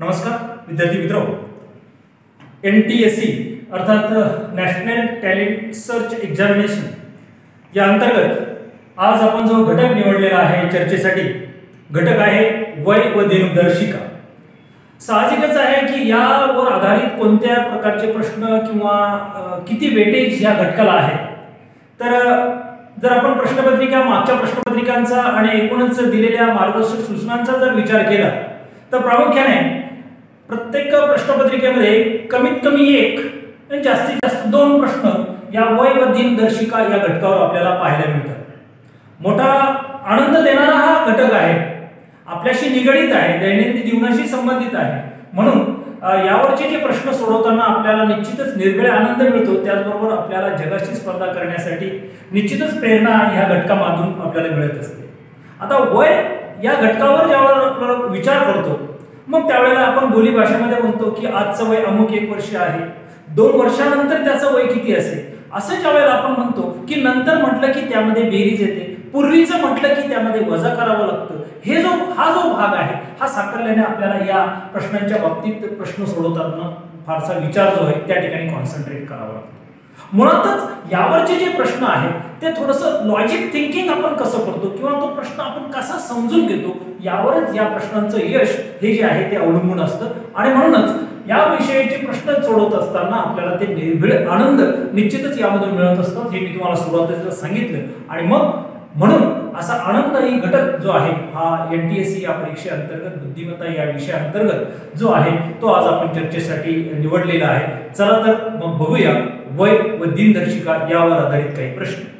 नमस्कार विद्यार्थी मित्रों, NTSC अर्थात नॅशनल टॅलेंट सर्च एक्झामिनेशन या अंतर्गत आज आपण जो घटक निवडलेला आहे चर्चेसाठी, घटक आहे वय व दिनदर्शिका। साहजिकच आहे की यावर आधारित कोणत्या प्रकारचे प्रश्न किंवा किती वेटेज या घटकाला आहे। तर जर आपण प्रश्नपत्रिका मागच्या प्रश्नपत्रिकांचा आणि एकूणच दिलेल्या मार्गदर्शक सूचनांचा जर विचार केला तर प्रामुख्याने प्रत्येक प्रश्नपत्रिकेमध्ये कमीत कमी एक आणि जास्तीत जास्त दोन प्रश्न या वय व दिनदर्शिका या घटकावर आपल्याला पाहायला मिळतात। मोठा आनंद देणारा हा घटक आहे, आपल्याशी निगडित आहे, दैनंदिन जीवनाशी संबंधित आहे, म्हणून यावरचे जे प्रश्न सोडवताना आपल्याला निश्चितच निर्भय आनंद मिळतो। त्याचबरोबर आपल्याला जगाशी स्पर्धा करण्यासाठी निश्चितच प्रेरणा या घटकामधून आपल्याला मिळत असते। आता वय या घटकावर ज्यावर आपण विचार करतो मग त्यावेळेला आपण बोली भाषेमध्ये म्हणतो की आजचं वय अमुक एक वर्ष आहे, दोन वर्षांनंतर त्याचं वय किती असेल असं ज्यावेळेला आपण म्हणतो की नंतर म्हटलं की त्यामध्ये बेरीज येते, पूर्वीचं म्हटलं की त्यामध्ये वजा करावं लागतं। हे जो हा भाग आहे हा साकारल्याने आपल्याला या प्रश्नांच्या बाबतीत प्रश्न सोडवताना फारसा विचार जो आहे त्या ठिकाणी कॉन्सन्ट्रेट करावा लागतो। मुळातच यावरचे जे प्रश्न आहेत ते थोडंसं लॉजिक थिंकिंग आपण कसं करतो किंवा तो प्रश्न आपण कसा समजून घेतो यावरच या प्रश्नांचं यश हे जे आहे ते अवलंबून असतं। आणि म्हणूनच या विषयाचे प्रश्न सोडवत असताना आपल्याला ते निर्भीड आनंद निश्चितच यामधून मिळत असतो, हे मी तुम्हाला सुरुवातीला सांगितलं। आणि मग म्हणून असा आनंददायी घटक जो आहे हा NTSC या परीक्षे अंतर्गत बुद्धिमत्ता या विषया अंतर्गत जो आहे तो आज आपण चर्चेसाठी निवडलेला आहे। चला तर मग बघूया वय व दिनदर्शिका यावर आधारित काही प्रश्न।